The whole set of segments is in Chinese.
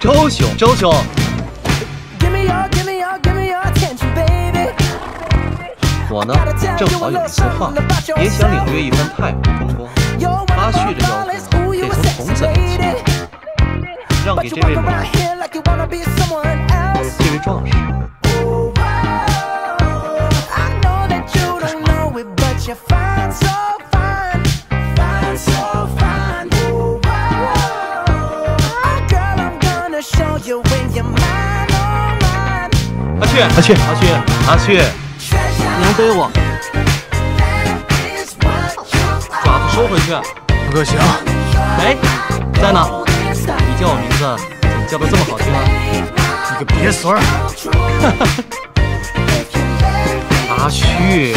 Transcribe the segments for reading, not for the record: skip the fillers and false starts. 周兄，周兄。 我呢，正好有词话，也想领略一番泰国风光。阿旭的要求得从童子练起，让给这位美女，这位壮士。阿旭。 能背我，爪子收回去，不可行。哎，在呢？你叫我名字怎么叫得这么好听啊？你个别孙儿！阿旭，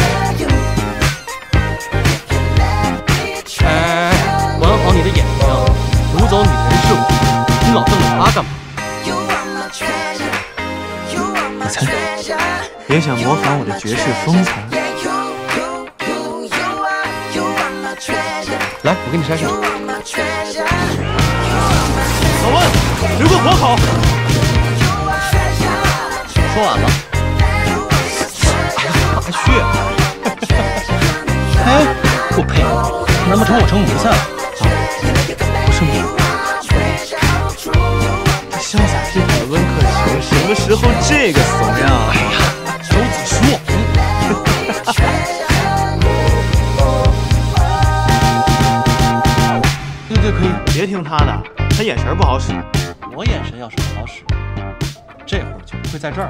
哎，管好你的眼睛，掳走你的人是我，你老瞪着他干嘛？你才懂。 也想模仿我的绝世风采？来，我给你筛选。老温，留个活口。说晚了。阿旭，哎，我呸！难不成我成奴才了？不是你。这潇洒倜傥的温客行，什么时候这个怂样？哎呀！ 周子舒，对对，可以，别听他的，他眼神不好使。我眼神要是不好使，这会儿就不会在这儿。